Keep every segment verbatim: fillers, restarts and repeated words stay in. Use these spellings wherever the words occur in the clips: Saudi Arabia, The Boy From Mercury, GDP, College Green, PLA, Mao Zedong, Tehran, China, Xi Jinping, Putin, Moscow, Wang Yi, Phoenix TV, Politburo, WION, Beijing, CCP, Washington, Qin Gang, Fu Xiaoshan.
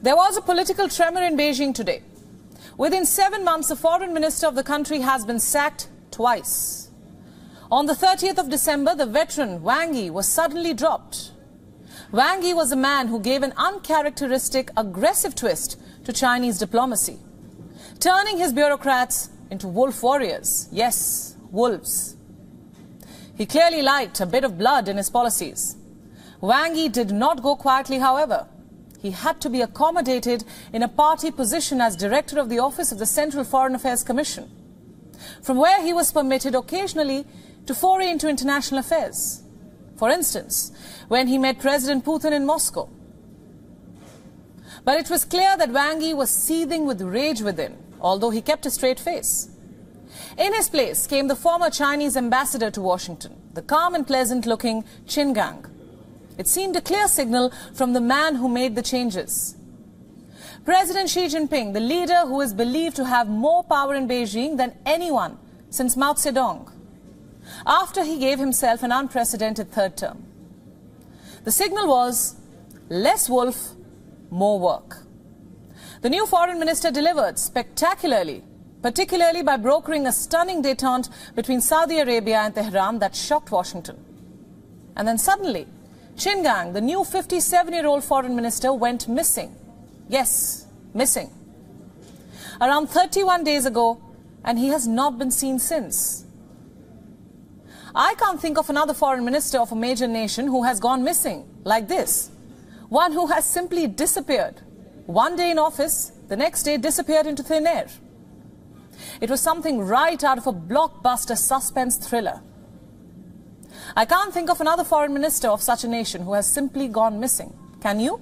There was a political tremor in Beijing today. Within seven months, the foreign minister of the country has been sacked twice. On the thirtieth of December, the veteran Wang Yi was suddenly dropped. Wang Yi was a man who gave an uncharacteristic, aggressive twist to Chinese diplomacy, turning his bureaucrats into wolf warriors. Yes, wolves. He clearly liked a bit of blood in his policies. Wang Yi did not go quietly, however. He had to be accommodated in a party position as director of the office of the Central Foreign Affairs Commission, from where he was permitted occasionally to foray into international affairs. For instance, when he met President Putin in Moscow. But it was clear that Wang Yi was seething with rage within, although he kept a straight face. In his place came the former Chinese ambassador to Washington, the calm and pleasant-looking Qin Gang. It seemed a clear signal from the man who made the changes. President Xi Jinping, the leader who is believed to have more power in Beijing than anyone since Mao Zedong, after he gave himself an unprecedented third term. The signal was less wolf, more work. The new foreign minister delivered spectacularly, particularly by brokering a stunning détente between Saudi Arabia and Tehran that shocked Washington. And then suddenly, Qin Gang, the new fifty-seven-year-old foreign minister, went missing. Yes, missing. Around thirty-one days ago, and he has not been seen since. I can't think of another foreign minister of a major nation who has gone missing like this. One who has simply disappeared. One day in office, the next day disappeared into thin air. It was something right out of a blockbuster suspense thriller. I can't think of another foreign minister of such a nation who has simply gone missing. Can you?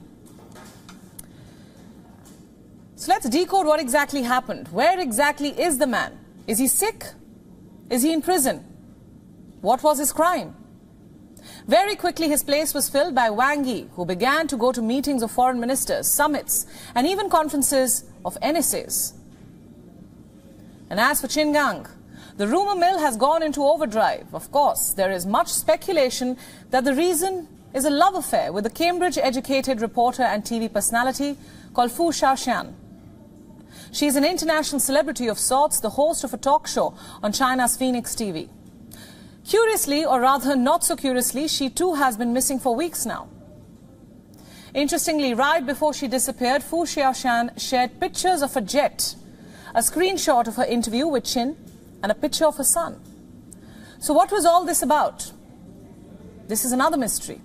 So let's decode what exactly happened. Where exactly is the man? Is he sick? Is he in prison? What was his crime? Very quickly, his place was filled by Wang Yi, who began to go to meetings of foreign ministers, summits, and even conferences of N S As. And as for Qin Gang, the rumor mill has gone into overdrive. Of course, there is much speculation that the reason is a love affair with a Cambridge-educated reporter and T V personality called Fu Xiaoshan. She is an international celebrity of sorts, the host of a talk show on China's Phoenix T V. Curiously, or rather not so curiously, she too has been missing for weeks now. Interestingly, right before she disappeared, Fu Xiaoshan shared pictures of a jet, a screenshot of her interview with Qin, and a picture of her son. So what was all this about? This is another mystery.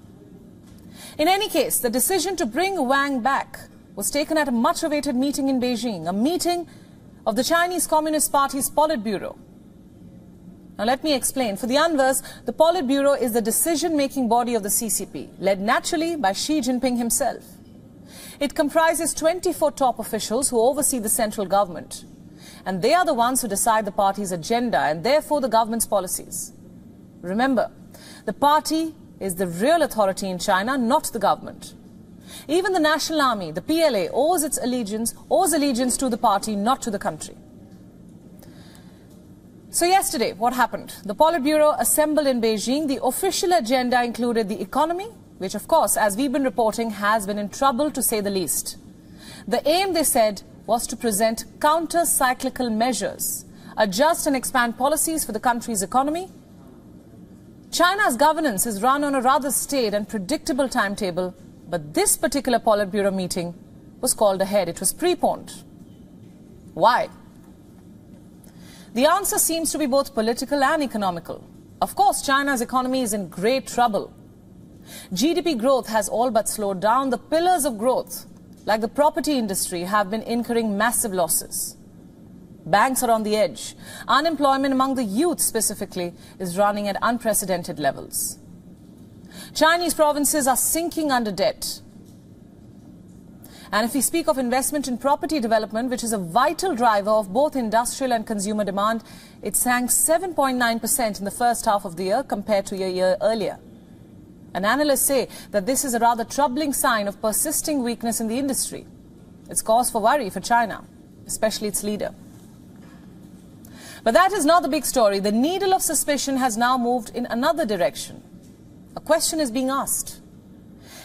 In any case, the decision to bring Wang back was taken at a much-awaited meeting in Beijing, a meeting of the Chinese Communist Party's Politburo. Now let me explain. For the unversed, the Politburo is the decision-making body of the C C P, led naturally by Xi Jinping himself. It comprises twenty-four top officials who oversee the central government. And they are the ones who decide the party's agenda and therefore the government's policies. Remember, the party is the real authority in China, not the government. Even the National Army, the P L A, owes its allegiance, owes allegiance to the party, not to the country. So yesterday, what happened? The Politburo assembled in Beijing. The official agenda included the economy, which of course, as we've been reporting, has been in trouble to say the least. The aim, they said, was to present counter-cyclical measures, adjust and expand policies for the country's economy. China's governance is run on a rather staid and predictable timetable, but this particular Politburo meeting was called ahead. It was preponed. Why? The answer seems to be both political and economical. Of course, China's economy is in great trouble. G D P growth has all but slowed down. The pillars of growth, like the property industry, have been incurring massive losses. Banks are on the edge. Unemployment among the youth specifically is running at unprecedented levels. Chinese provinces are sinking under debt. And if we speak of investment in property development, which is a vital driver of both industrial and consumer demand, it sank seven point nine percent in the first half of the year compared to a year earlier. And analysts say that this is a rather troubling sign of persisting weakness in the industry. It's cause for worry for China, especially its leader. But that is not the big story. The needle of suspicion has now moved in another direction. A question is being asked.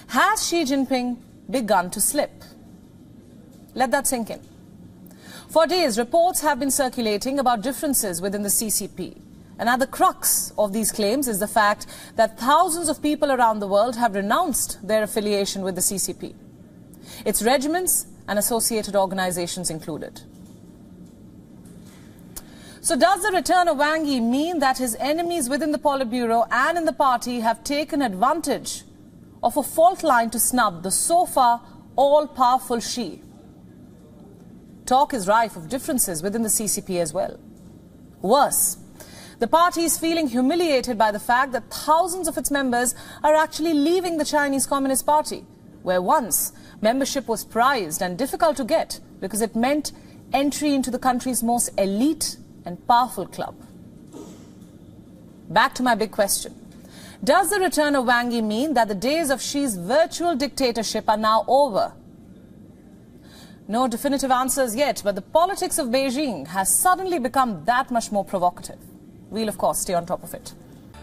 Has Xi Jinping begun to slip? Let that sink in. For days, reports have been circulating about differences within the C C P. And at the crux of these claims is the fact that thousands of people around the world have renounced their affiliation with the C C P, its regiments and associated organizations included. So does the return of Wang Yi mean that his enemies within the Politburo and in the party have taken advantage of a fault line to snub the so far all-powerful Xi? Talk is rife of differences within the C C P as well. Worse, the party is feeling humiliated by the fact that thousands of its members are actually leaving the Chinese Communist Party, where once membership was prized and difficult to get because it meant entry into the country's most elite and powerful club. Back to my big question. Does the return of Wang Yi mean that the days of Xi's virtual dictatorship are now over? No definitive answers yet, but the politics of Beijing has suddenly become that much more provocative. We'll, of course, stay on top of it.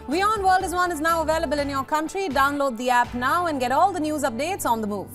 WION World is One is now available in your country. Download the app now and get all the news updates on the move.